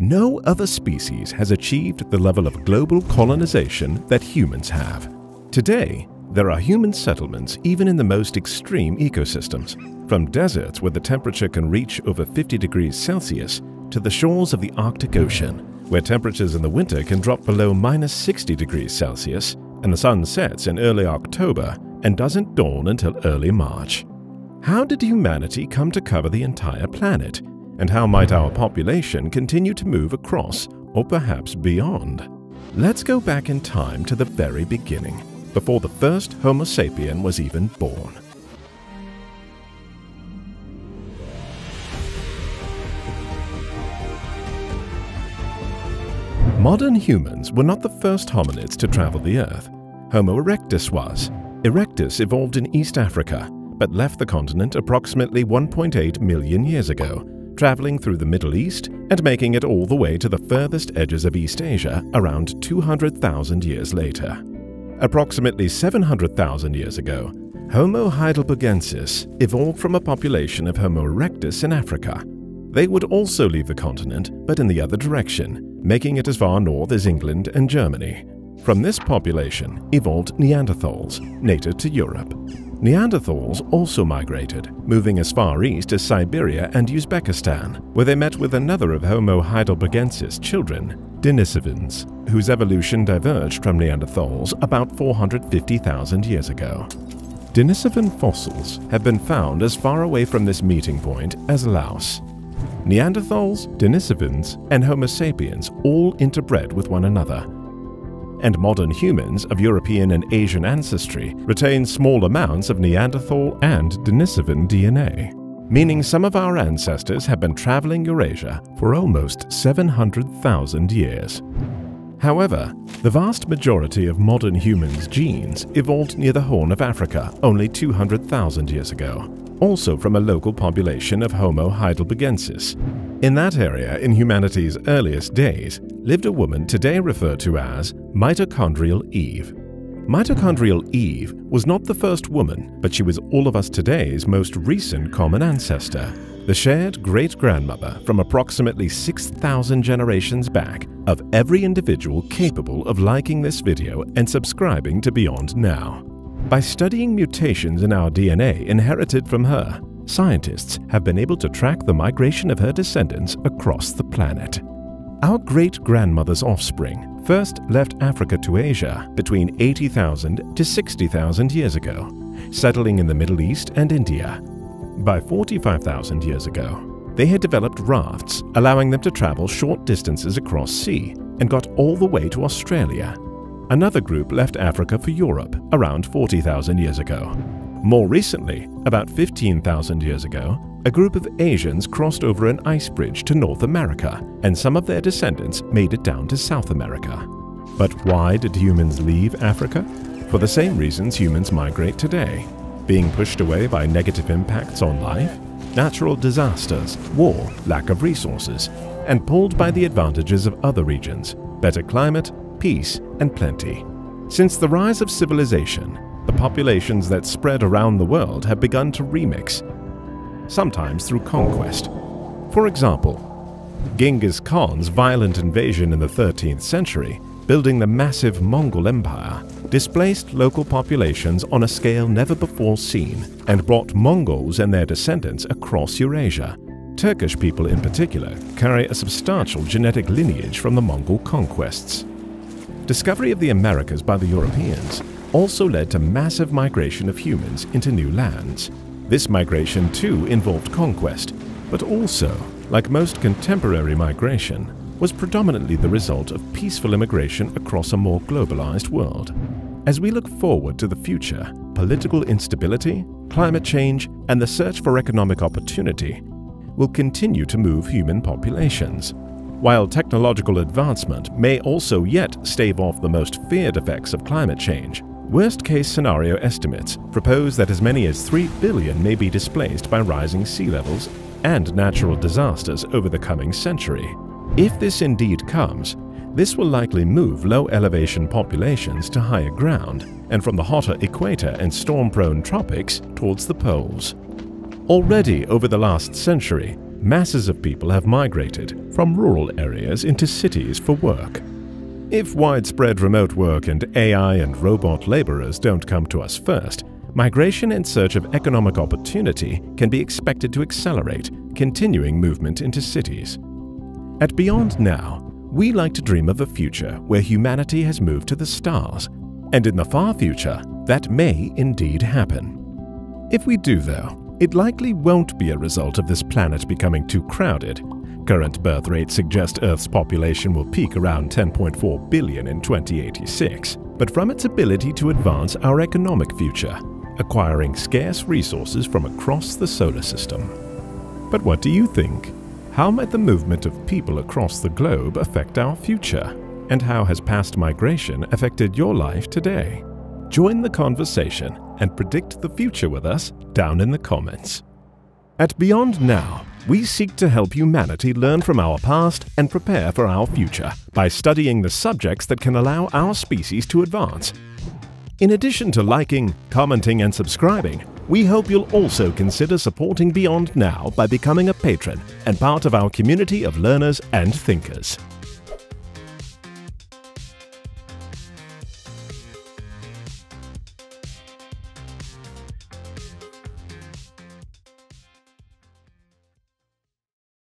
No other species has achieved the level of global colonization that humans have. Today, there are human settlements even in the most extreme ecosystems, from deserts where the temperature can reach over 50 degrees Celsius to the shores of the Arctic Ocean, where temperatures in the winter can drop below -60 degrees Celsius and the sun sets in early October and doesn't dawn until early March. How did humanity come to cover the entire planet? And how might our population continue to move across or perhaps beyond? Let's go back in time to the very beginning, before the first Homo sapien was even born. Modern humans were not the first hominids to travel the Earth. Homo erectus was. Erectus evolved in East Africa, but left the continent approximately 1.8 million years ago, traveling through the Middle East and making it all the way to the furthest edges of East Asia around 200,000 years later. Approximately 700,000 years ago, Homo heidelbergensis evolved from a population of Homo erectus in Africa. They would also leave the continent, but in the other direction, making it as far north as England and Germany. From this population evolved Neanderthals, native to Europe. Neanderthals also migrated, moving as far east as Siberia and Uzbekistan, where they met with another of Homo heidelbergensis' children, Denisovans, whose evolution diverged from Neanderthals about 450,000 years ago. Denisovan fossils have been found as far away from this meeting point as Laos. Neanderthals, Denisovans, and Homo sapiens all interbred with one another, and modern humans of European and Asian ancestry retain small amounts of Neanderthal and Denisovan DNA, meaning some of our ancestors have been traveling Eurasia for almost 700,000 years. However, the vast majority of modern humans' genes evolved near the Horn of Africa only 200,000 years ago, also from a local population of Homo heidelbergensis. In that area, in humanity's earliest days, lived a woman today referred to as mitochondrial Eve. Mitochondrial Eve was not the first woman, but she was all of us today's most recent common ancestor, the shared great-grandmother from approximately 6,000 generations back of every individual capable of liking this video and subscribing to Beyond Now. By studying mutations in our DNA inherited from her, scientists have been able to track the migration of her descendants across the planet. Our great-grandmother's offspring first left Africa to Asia between 80,000 to 60,000 years ago, settling in the Middle East and India. By 45,000 years ago, they had developed rafts, allowing them to travel short distances across sea, and got all the way to Australia. Another group left Africa for Europe around 40,000 years ago. More recently, about 15,000 years ago, a group of Asians crossed over an ice bridge to North America, and some of their descendants made it down to South America. But why did humans leave Africa? For the same reasons humans migrate today: being pushed away by negative impacts on life, natural disasters, war, lack of resources, and pulled by the advantages of other regions, better climate, peace, and plenty. Since the rise of civilization, the populations that spread around the world have begun to remix, sometimes through conquest. For example, Genghis Khan's violent invasion in the 13th century, building the massive Mongol Empire, displaced local populations on a scale never before seen and brought Mongols and their descendants across Eurasia. Turkish people in particular carry a substantial genetic lineage from the Mongol conquests. Discovery of the Americas by the Europeans also led to massive migration of humans into new lands. This migration too involved conquest, but also, like most contemporary migration, was predominantly the result of peaceful immigration across a more globalized world. As we look forward to the future, political instability, climate change, and the search for economic opportunity will continue to move human populations. While technological advancement may also yet stave off the most feared effects of climate change, worst-case scenario estimates propose that as many as 3 billion may be displaced by rising sea levels and natural disasters over the coming century. If this indeed comes, this will likely move low-elevation populations to higher ground and from the hotter equator and storm-prone tropics towards the poles. Already over the last century, masses of people have migrated from rural areas into cities for work. If widespread remote work and AI and robot laborers don't come to us first, migration in search of economic opportunity can be expected to accelerate, continuing movement into cities. At Beyond Now, we like to dream of a future where humanity has moved to the stars, and in the far future, that may indeed happen. If we do, though, it likely won't be a result of this planet becoming too crowded. Current birth rates suggest Earth's population will peak around 10.4 billion in 2086, but from its ability to advance our economic future, acquiring scarce resources from across the solar system. But what do you think? How might the movement of people across the globe affect our future? And how has past migration affected your life today? Join the conversation and predict the future with us down in the comments. At Beyond Now, we seek to help humanity learn from our past and prepare for our future by studying the subjects that can allow our species to advance. In addition to liking, commenting, and subscribing, we hope you'll also consider supporting Beyond Now by becoming a patron and part of our community of learners and thinkers.